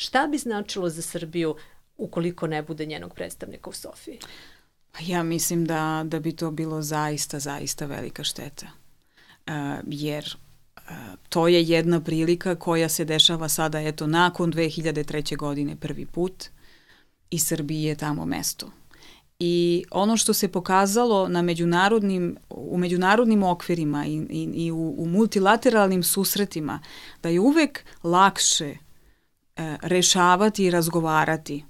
Šta bi značilo za Srbiju ukoliko ne bude njenog predstavnika u Sofiji? Ja mislim da bi to bilo zaista velika šteta. Jer to je jedna prilika koja se dešava sada, eto, nakon 2003. godine prvi put, i Srbiji je tamo mesto. I ono što se pokazalo u međunarodnim okvirima i u multilateralnim susretima, da je uvek lakše rešavati i razgovarati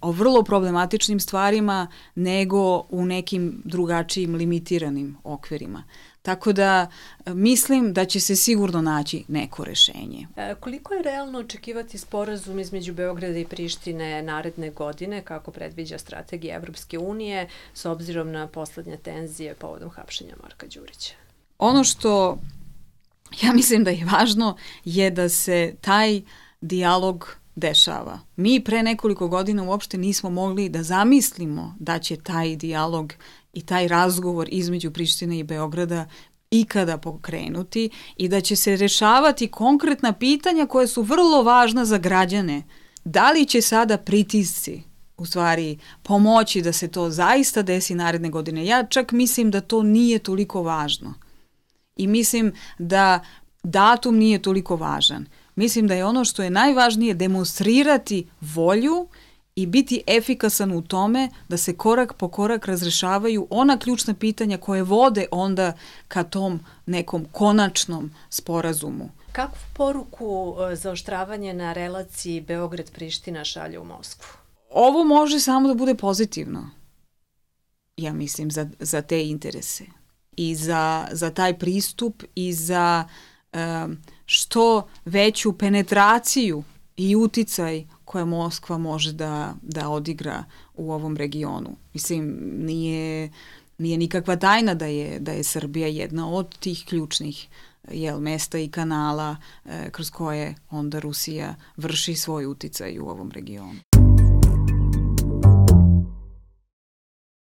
o vrlo problematičnim stvarima nego u nekim drugačijim limitiranim okvirima. Tako da mislim da će se sigurno naći neko rešenje. Koliko je realno očekivati sporazum između Beograda i Prištine naredne godine, kako predviđa strategija Evropske unije, s obzirom na poslednje tenzije povodom hapšenja Marka Đurića? Ono što ja mislim da je važno je da se taj dijalog dešava. Mi pre nekoliko godina uopšte nismo mogli da zamislimo da će taj dijalog i taj razgovor između Prištine i Beograda ikada pokrenuti i da će se rešavati konkretna pitanja koja su vrlo važna za građane. Da li će sada pritisci u stvari pomoći da se to zaista desi naredne godine? Ja čak mislim da to nije toliko važno. I mislim da datum nije toliko važan. Mislim da je ono što je najvažnije demonstrirati volju i biti efikasan u tome da se korak po korak razrešavaju ona ključna pitanja koje vode onda ka tom nekom konačnom sporazumu. Kakvu poruku zaoštravanje na relaciji Beograd-Priština šalje u Moskvu? Ovo može samo da bude pozitivno, ja mislim, za te interese i za taj pristup i za što veću penetraciju i uticaj koje Moskva može da odigra u ovom regionu. Mislim, nije nikakva tajna da je Srbija jedna od tih ključnih mesta i kanala kroz koje onda Rusija vrši svoj uticaj u ovom regionu.